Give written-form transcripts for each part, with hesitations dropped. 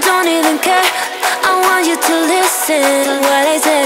don't even care. I want you to listen to what I say.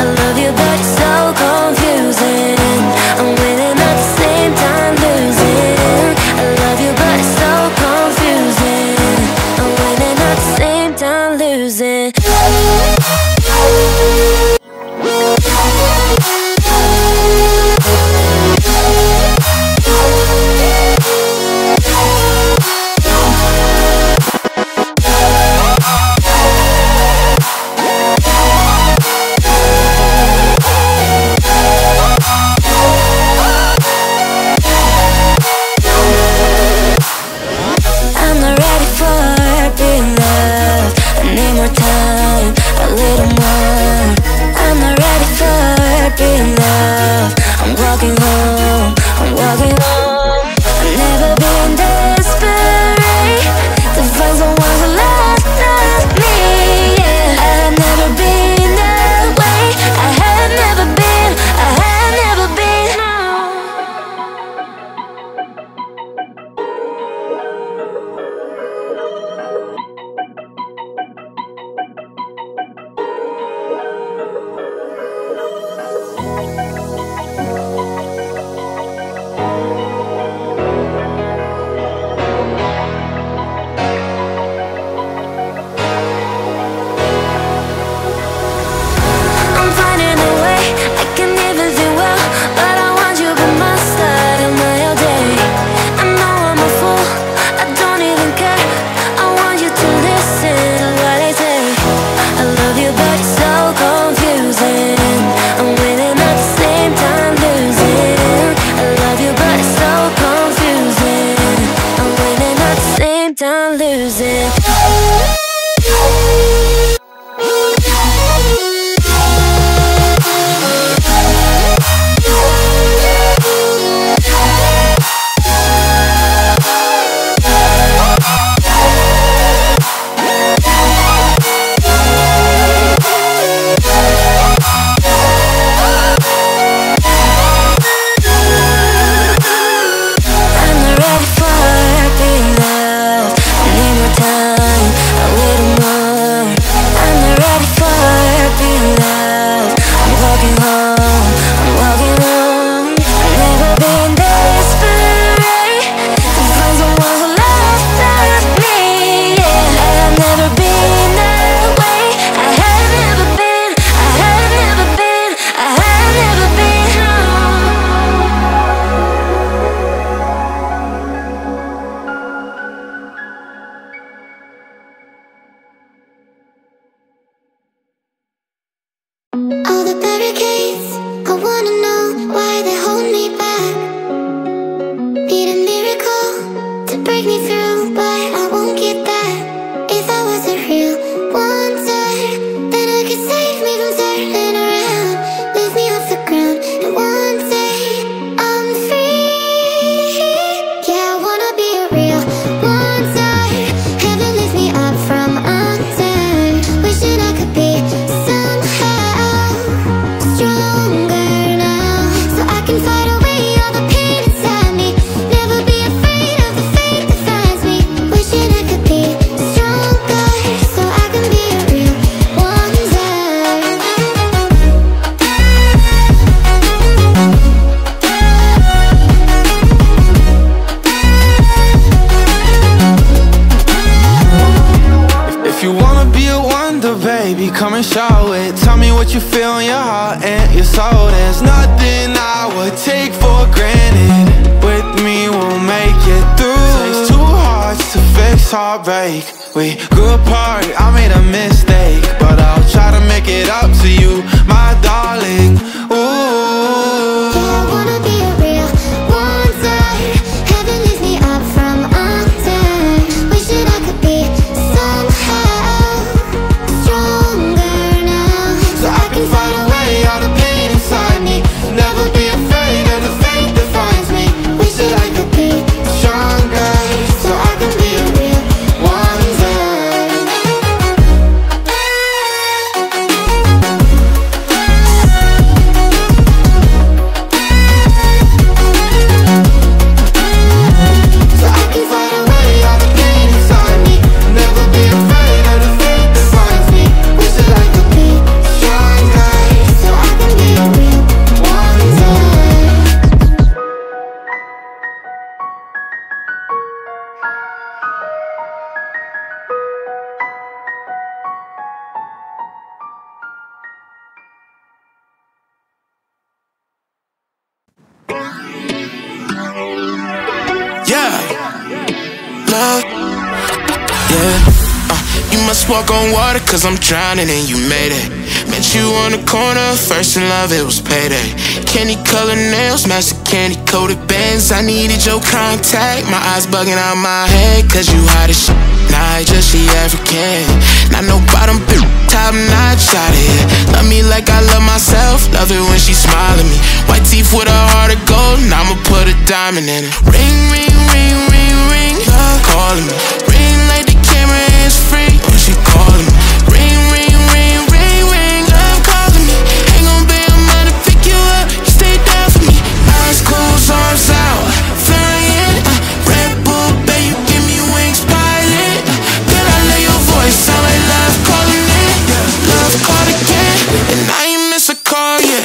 I love you, but it's so confusing. I'm winning at the same time losing. I love you, but it's so confusing. I'm winning at the same time losing. You must walk on water, cause I'm drowning and you made it. Met you on the corner, first in love, it was payday. Candy colored nails, match the candy coated bands. I needed your contact, my eyes bugging out my head. Cause you hot as shit, nah, just she African. Not no bottom, bitch, top notch out here. Love me like I love myself, love it when she smile at me. White teeth with a heart of gold, and I'ma put a diamond in it. Ring, ring, ring, ring, ring, love calling me. Ring like the camera is free when she calling me. Ring, ring, ring, ring, ring, love calling me. Ain't gon' be a man to pick you up, you stay down for me. Eyes closed, arms out, flying. Red Bull, babe, you give me wings, pilot. Then I love your voice, sound like love calling it. Love called again, and I ain't miss a call yet.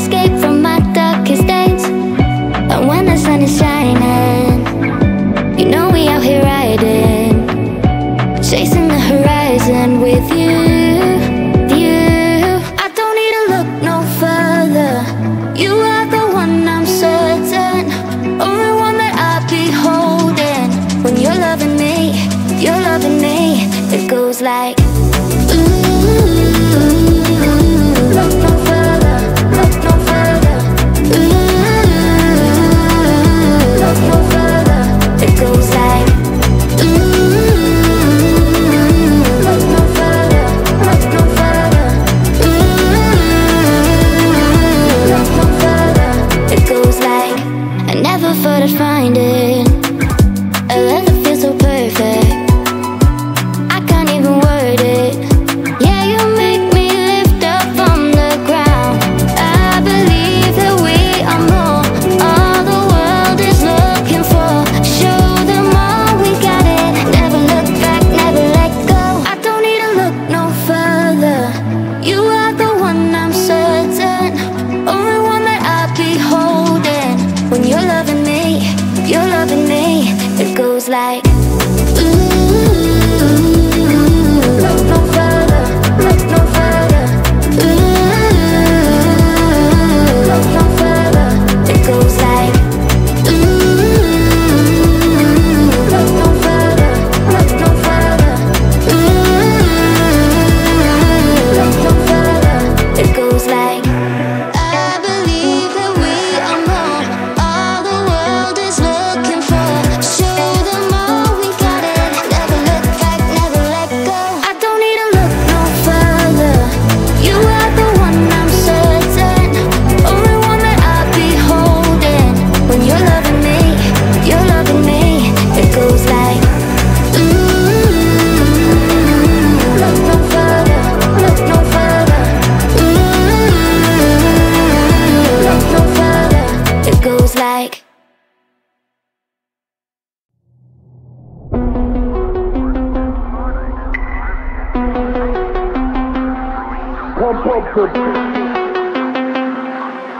escape from my darkest days. And when the sun is shining, you know we out here riding, chasing the horizon with you, I don't need to look no further. You are the one I'm certain, only one that I'll be holding. When you're loving me, you're loving me. It goes like like pump up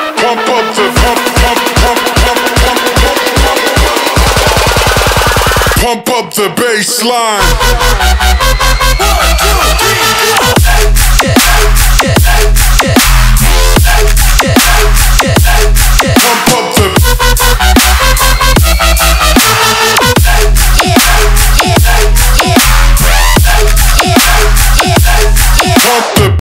the baseline. Pump up the